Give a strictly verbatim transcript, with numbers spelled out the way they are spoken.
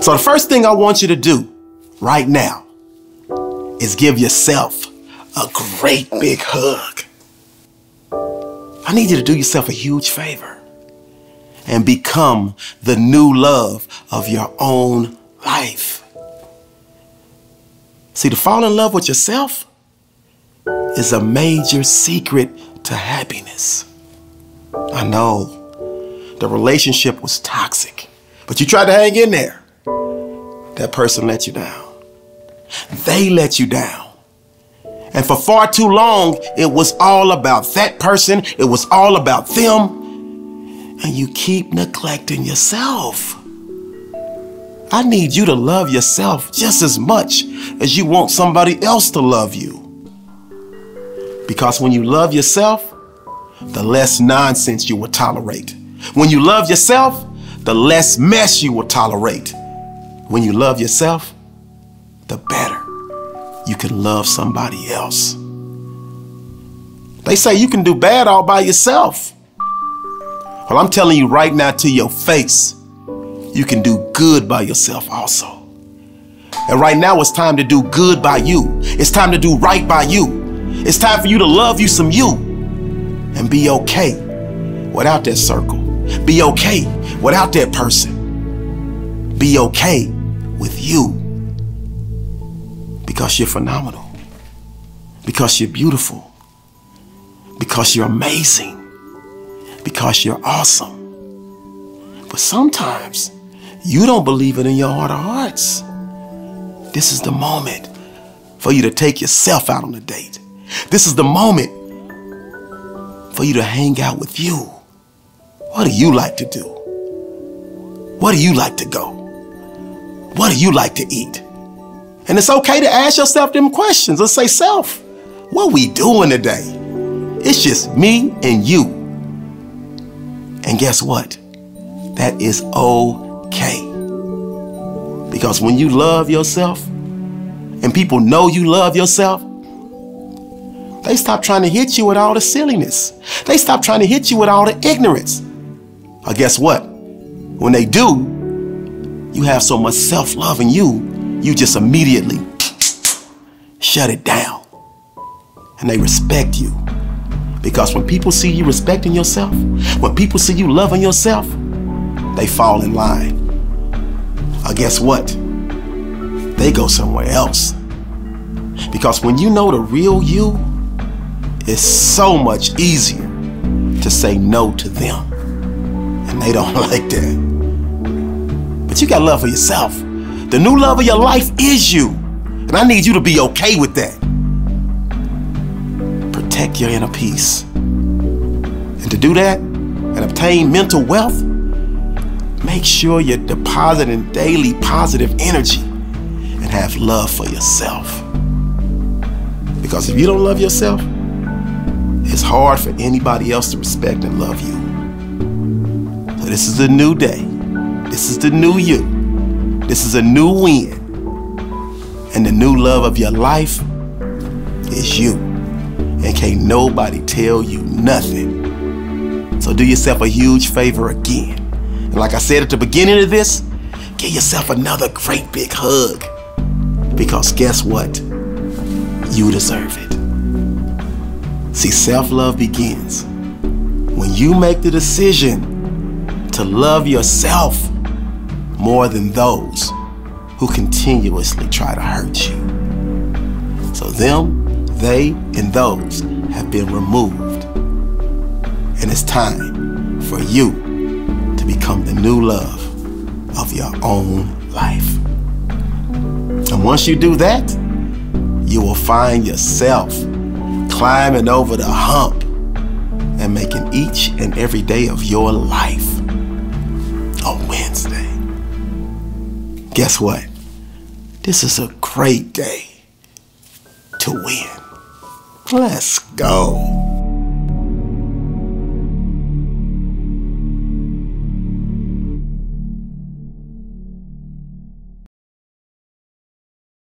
So the first thing I want you to do right now is give yourself a great big hug. I need you to do yourself a huge favor and become the new love of your own life. See, to fall in love with yourself is a major secret to happiness. I know the relationship was toxic, but you tried to hang in there. That person let you down. They let you down. And for far too long, it was all about that person. It was all about them. And you keep neglecting yourself. I need you to love yourself just as much as you want somebody else to love you. Because when you love yourself, the less nonsense you will tolerate. When you love yourself, the less mess you will tolerate. When you love yourself, the better you can love somebody else. They say you can do bad all by yourself. Well, I'm telling you right now to your face, you can do good by yourself also. And right now it's time to do good by you. It's time to do right by you. It's time for you to love you some you and be okay without that circle. Be okay without that person. Be okay with you. Because you're phenomenal, because you're beautiful, because you're amazing, because you're awesome. But sometimes you don't believe it in your heart of hearts. This is the moment for you to take yourself out on a date. This is the moment for you to hang out with you. What do you like to do? Where do you like to go? What do you like to eat? And it's okay to ask yourself them questions and say, self, what we doing today? It's just me and you. And guess what? That is okay. Because when you love yourself and people know you love yourself, they stop trying to hit you with all the silliness. They stop trying to hit you with all the ignorance. Or guess what? When they do, you have so much self-love in you, you just immediately shut it down. And they respect you. Because when people see you respecting yourself, when people see you loving yourself, they fall in line. Or guess what? They go somewhere else. Because when you know the real you, it's so much easier to say no to them. And they don't like that. But you got love for yourself. The new love of your life is you. And I need you to be okay with that. Protect your inner peace. And to do that and obtain mental wealth, make sure you're depositing daily positive energy and have love for yourself. Because if you don't love yourself, it's hard for anybody else to respect and love you. So this is the new day. This is the new you. This is a new win. And the new love of your life is you. And can't nobody tell you nothing. So do yourself a huge favor again. And like I said at the beginning of this, give yourself another great big hug. Because guess what? You deserve it. See, self-love begins when you make the decision to love yourself more than those who continuously try to hurt you. So them, they, and those have been removed. And it's time for you to become the new love of your own life. And once you do that, you will find yourself climbing over the hump and making each and every day of your life a Wednesday. Guess what? This is a great day to win. Let's go.